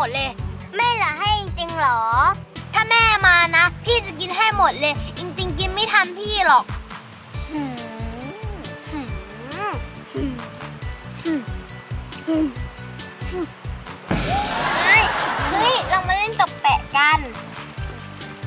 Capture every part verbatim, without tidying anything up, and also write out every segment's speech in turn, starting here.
มดเลยแม่จะให้จริงๆเหรอถ้าแม่มานะพี่จะกินให้หมดเลยจริงๆกินไม่ทันพี่หรอกเฮ้ยเรามาเล่นตบแปะกัน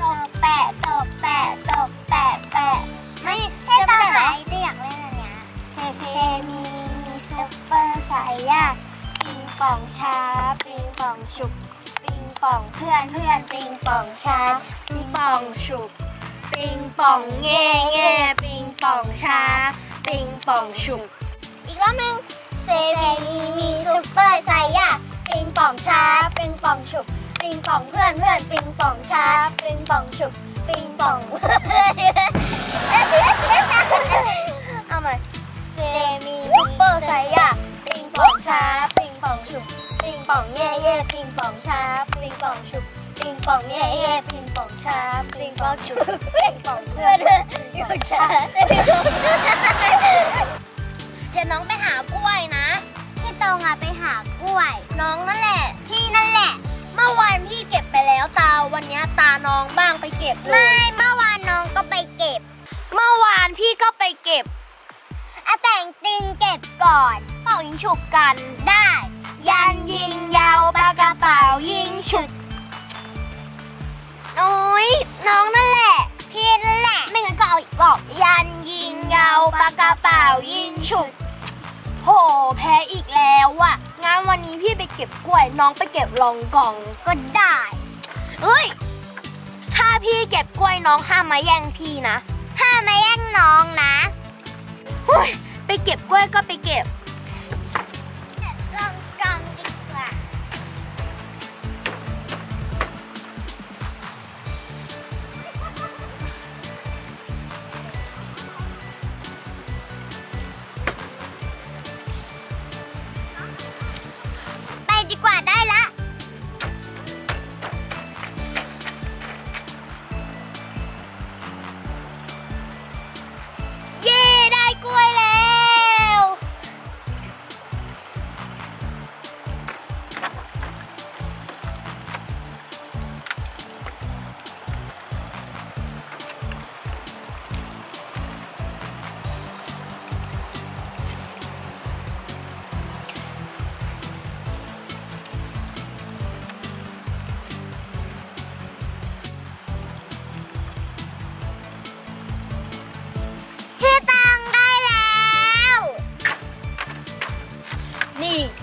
ตบแปะตบแปะตบแปะแปะไม่ให้ตาหายจะอยากเล่นอันเนี้ยเคเคมีมีซุปเปอร์สายยากปิงป่องช้าปิงป่องฉุบปิงป่องเพื่อนเพื่อนปิงป่องช้าปิงป่องฉุบปิงป่องแง่แง่ปิงป่องช้าปิงป่องฉุบอีกรอบนึงเซมีมีซุปเปอร์ไซยากปิงป่องช้าปิงป่องฉุบปิงป่องเพื่อนเพื่อนปิงป่องช้าปิงป่องฉุบปิงป่องเอาใหม่เซมีซุปเปอร์ไซยากปิงป่องช้าปิงป่องฉุบปิงป่องแย่แย่ปิงป่องช้าปิงป่องฉุบปิงป่องแย่แย่ปิงป่องช้าปิงป่องฉุบปิงป่องเพื่อนเพื่อนปิงป่องช้าเดี๋ยวน้องไปหากล้วยนะพี่ตองอะไปหากล้วยน้องนั่นแหละพี่นั่นแหละเมื่อวานพี่เก็บไปแล้วตาวันนี้ตาน้องบ้างไปเก็บเลยไม่เมื่อวานน้องก็ไปเก็บเมื่อวานพี่ก็ไปเก็บอะแต่งติงเก็บก่อนเป่ายิงฉุบกันได้ยันยิงยาวปากกระเป๋ายิงฉุดโอ้ยน้องนั่นแหละพี่นั่นแหละไม่งั้นก็เอาอีกรอบยันยิงยาวปากกระเป๋ายิงฉุดโอ้แพ้อีกแล้วอะงั้นวันนี้พี่ไปเก็บกล้วยน้องไปเก็บรองกองก็ได้เฮ้ยถ้าพี่เก็บกล้วยน้องห้ามมาแย่งพี่นะห้ามมาแย่งน้องนะเฮ้ยไปเก็บกล้วยก็ไปเก็บรองกองดีกว่าดีกว่าได้ละเย่ได้กล้วยแล้ว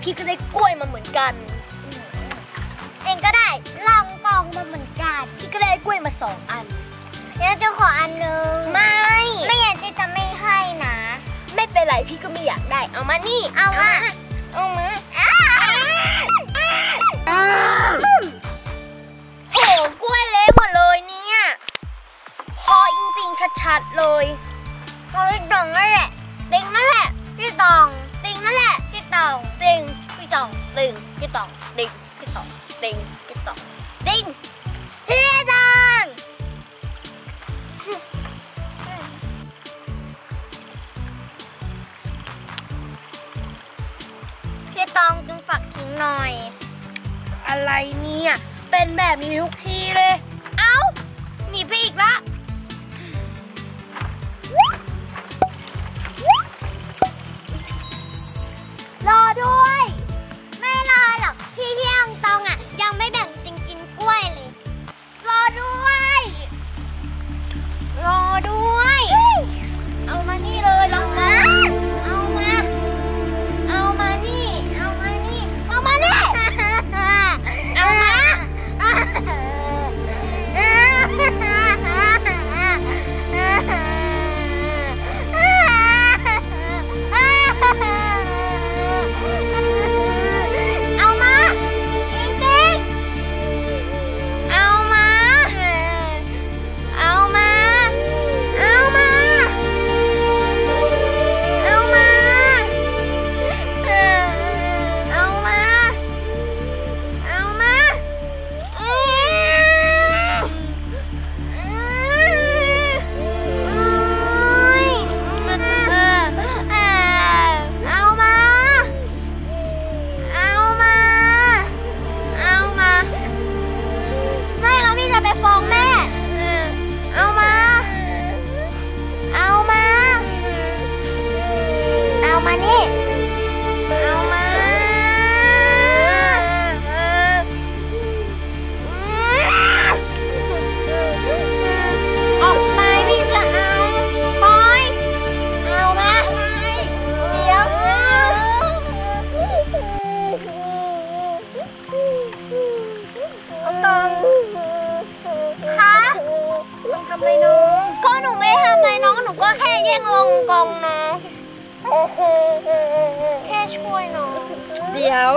พี่ก็ได้กล้วยมาเหมือนกันเองก็ได้รองกองมาเหมือนกันพี่ก็ได้กล้วยมาสองอันแล้วจะขออันนึงไม่ไม่อยากจะไม่ให้นะไม่เป็นไรพี่ก็ไม่อยากได้เอามานี่เอามาเอามาโอ้กล้วยเละหมดเลยเนี่ยพอจริงๆชัดๆเลยเอาติ๊งตองนั่นแหละติ๊งนั่นแหละติ๊งตองติ๊งนั่นแหละติ๊งตองติ๊งพี่ตองติ๊งพี่ตองติ๊งพี่ตองติ๊งพี่ตองติ๊งพี่ตองพี่ตองจึงฝากทิ้งหน่อยอะไรเนี่ยเป็นแบบนี้ทุกทีเลยเอ้าหนีไปอีกละรอด้วยไม่รอหรอกพี่พี่องตองอ่ะยังไม่แบ่งจริงกินกล้วยเลยรอด้วยรอด้วยเอามานี่เลยลองมาเอามาเอามานี่เอามานี่เอามานี่เอามา กงนะแค่ช่วยน้องเดี๋ยว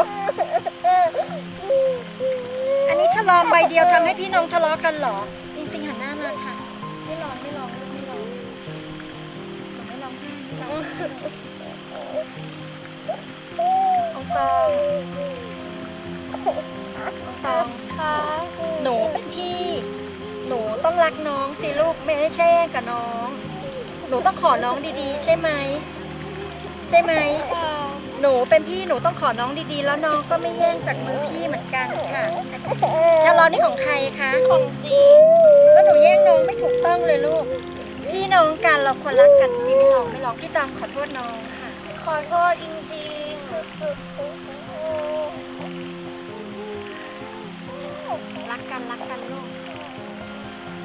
อันนี้ฉลองใบเดียวทำให้พี่น้องทะเลาะกันเหรออินติงหันหน้ามาค่ะไม่ร้องไม่ร้องไม่ร้องไม่ร้ององตององตองค่ะหนูเป็นพี่หนูต้องรักน้องสิลูกไม่ได้แช่งกับน้องหนูต้องขอน้องดีๆใช่ไหมใช่ไหมหนูเป็นพี่หนูต้องขอน้องดีๆแล้วน้องก็ไม่แย่งจากมือพี่เหมือนกันค่ะชาลอนี่ของใครคะของจีนแล้วหนูแย่งน้องไม่ถูกต้องเลยลูกพี่น้องกันเราควรรักกันดีไม่ร้องไม่ร้องพี่ตามขอโทษน้องค่ะขอโทษจริงๆรักกันรักกันลูก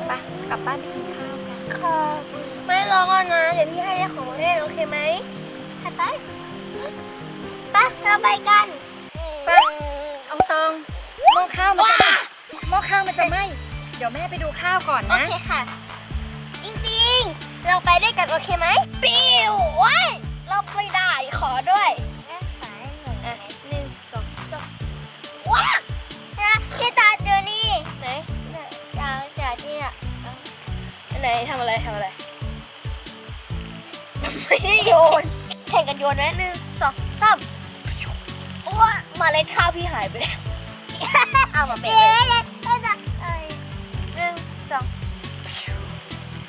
ไปกลับบ้านไปกินข้าวกันค่ะไม่ร้องนะเดี๋ยวพี่ให้ของเล่นโอเคไหมไปไปเราไปกันไปเอาตองหม้อข้าวมันจะหม้อข้าวมันจะไหมเดี๋ยวแม่ไปดูข้าวก่อนนะโอเคค่ะจริงๆเราไปด้วยกันโอเคไหมปิวโอ้ยเราไม่ได้ขอด้วยหนึ่งสองสองว้านะที่ตาเจอนี่ไหนตาเจอนี่อ่ะไหนทำอะไรทำอะไรไม่ได้โยนแข่งกันโยนนะหนึ่งสองสามโอ้มาเล่นข้าวพี่หายไปแล้วเอามาเป็นเลยหนึ่งสอง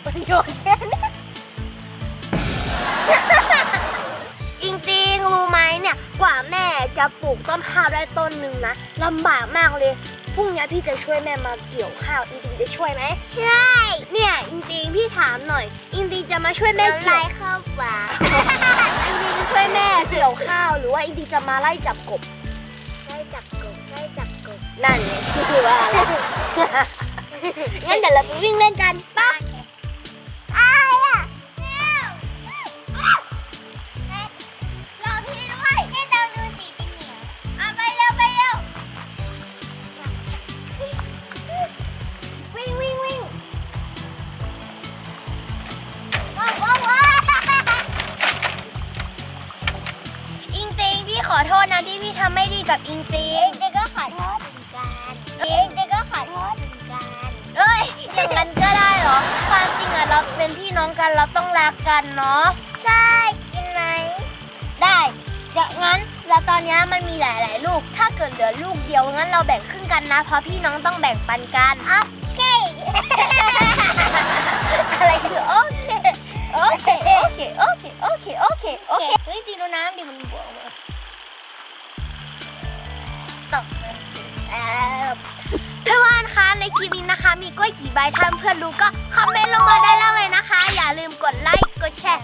มันโยนแค่นี้จริงๆรู้ไหมเนี่ยกว่าแม่จะปลูกต้นข้าวได้ต้นหนึ่งนะลำบากมากเลยพรุ่งนี้พี่จะช่วยแม่มาเกี่ยวข้าวจริงๆจะช่วยไหมใช่เนี่ยจริงๆพี่ถามหน่อยจริงๆจะมาช่วยแม่ไล่ข้าวป่าจริงๆจะช่วยแม่เกี่ยวข้าวหรือว่าจริงๆจะมาไล่จับกบไล่จับกบไล่จับกบนั่นไงคือว่างั้นเดี๋ยวเราไปวิ่งเล่นกันป่ะขอโทษนะที่พี่ทำไม่ดีกับอิงติงเด็กก็ขอโทษเหมือนกันเด็กก็ขอโทษเหมือนกันเอ้ยอย่างนั้นก็ได้เหรอความจริงอะเราเป็นพี่น้องกันเราต้องรักกันเนาะใช่กินไหมได้อย่างนั้นแล้วตอนนี้มันมีหลายๆลูกถ้าเกิดเหลือลูกเดียวงั้นเราแบ่งครึ่งกันนะเพราะพี่น้องต้องแบ่งปันกันโอเคอะไรคือโอเคโอเคโอเคโอเคโอเคโอเคโอเคเฮ้ยตีน้ำดิมันบวมเพื่อนๆคะในคลิปนี้นะคะมีกล้วยกี่ใบท่านเพื่อนรู้ก็คอมเมนต์ลงมาได้เลยนะคะอย่าลืมกดไลค์กดแชร์